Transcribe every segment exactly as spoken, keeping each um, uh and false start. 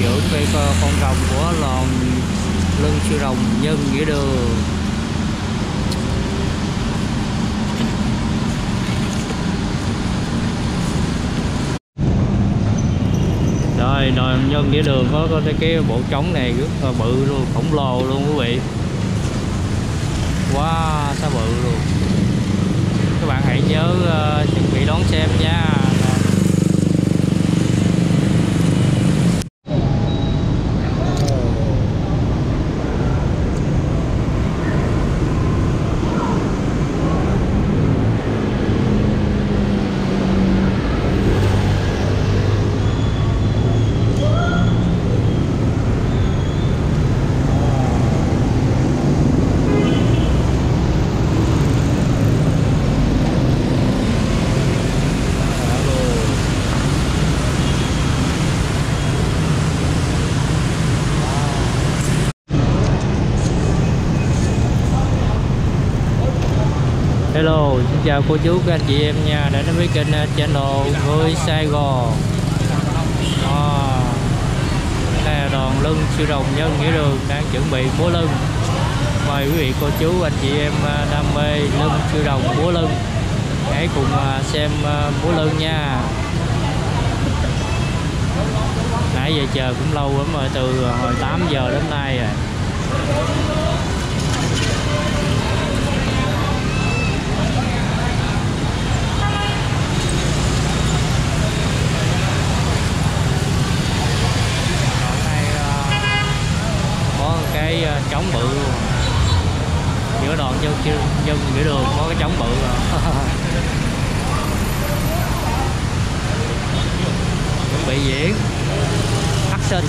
dưỡng về con rồng của lòn lưng siêu rồng Nhơn Nghĩa Đường. Rồi Nhơn Nghĩa Đường có, có cái bộ trống này rất là bự luôn, khổng lồ luôn quý vị, quá wow, sao bự luôn. Các bạn hãy nhớ uh, chuẩn bị đón xem nha. Hello, xin chào cô chú các anh chị em nha, đã đến với kênh Channel New Sài Gòn. À, đây là đòn lưng siêu rồng Nhơn Nghĩa Đường đang chuẩn bị múa lưng. Mời quý vị cô chú anh chị em đam mê lưng siêu rồng múa lưng hãy cùng xem múa lưng nha. Nãy giờ chờ cũng lâu lắm rồi, từ hồi tám giờ đến nay rồi. Trống bự luôn. Giữa đoạn Nhơn Nhơn Nghĩa Đường có cái trống bự rồi. Chuẩn bị diễn action.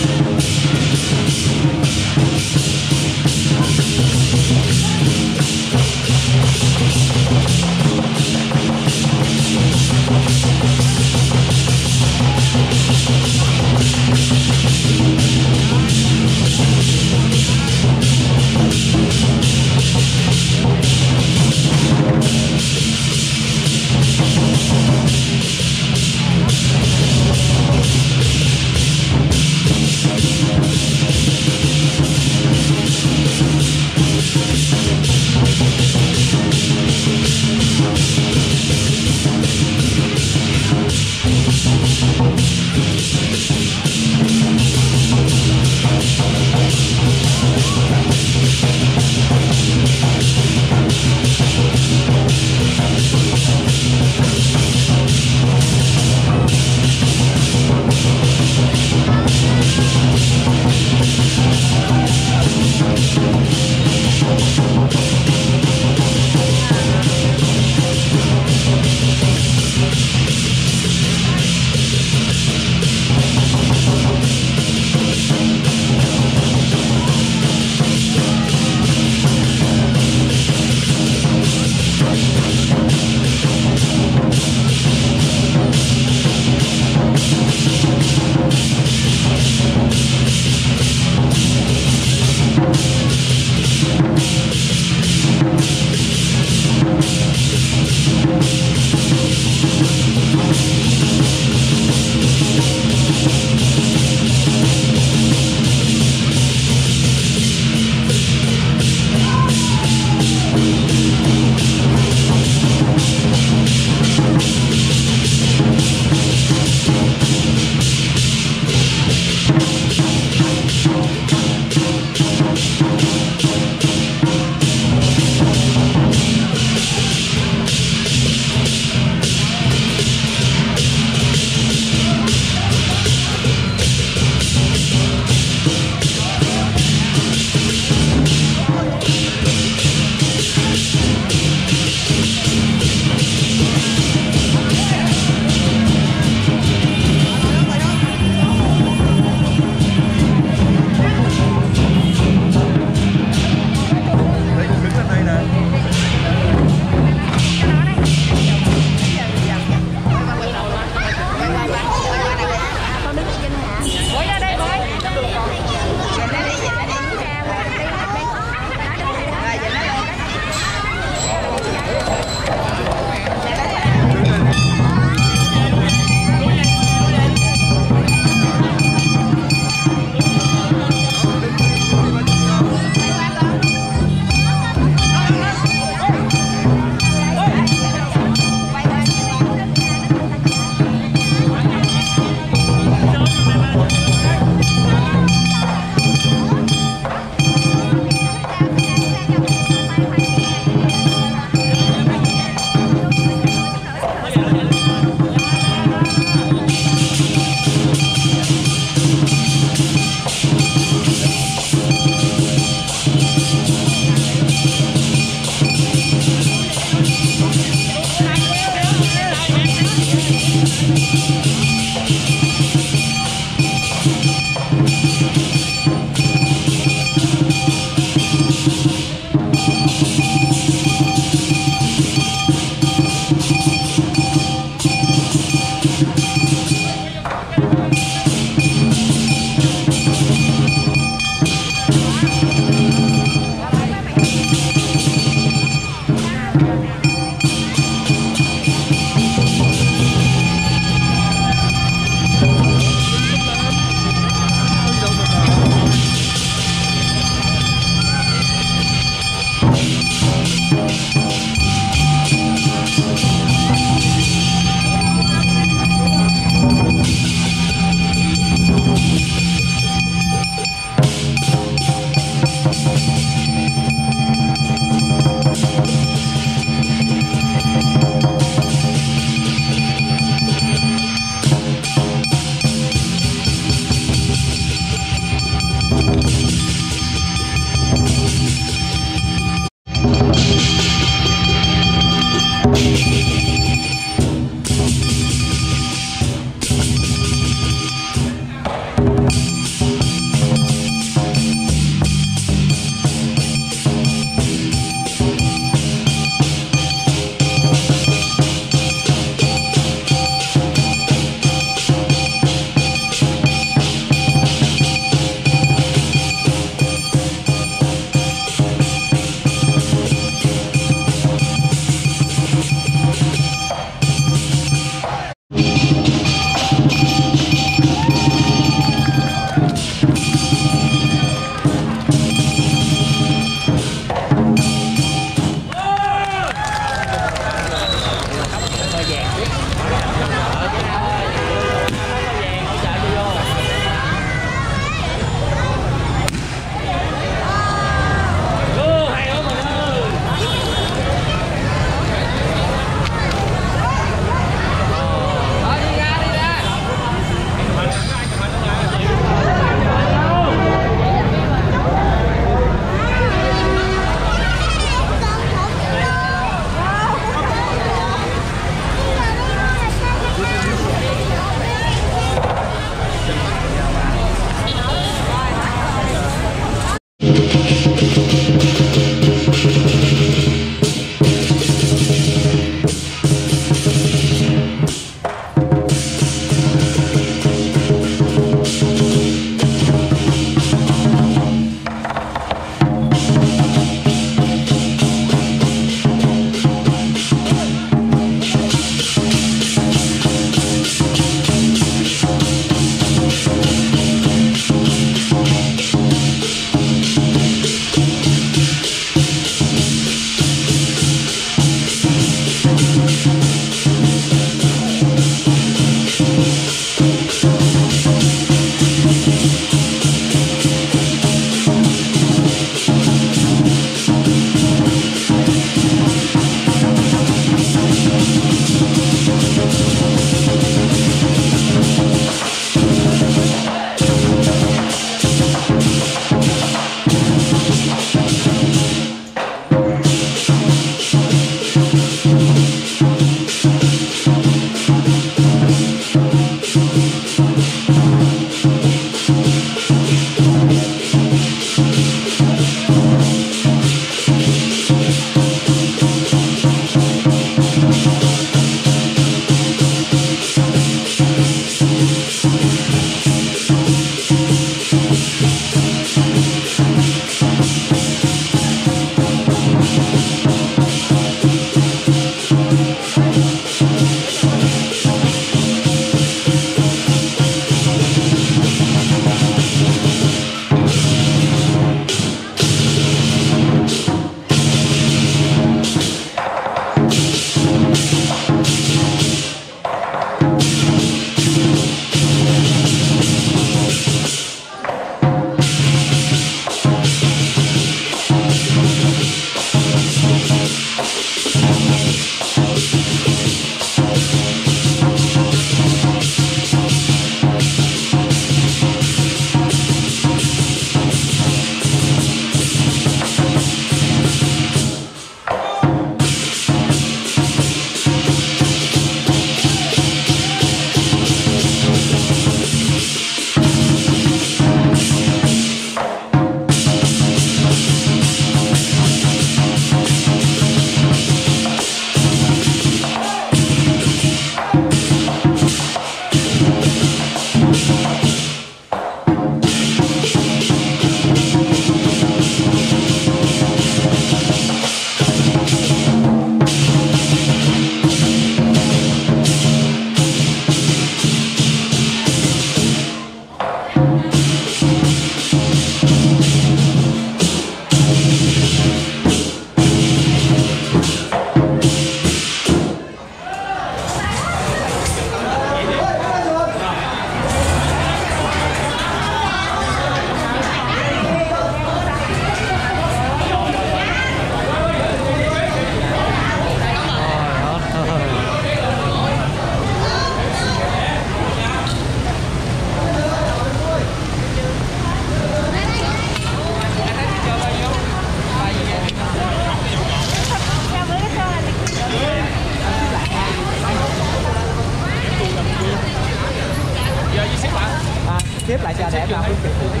Tiếp lại cho đẹp làm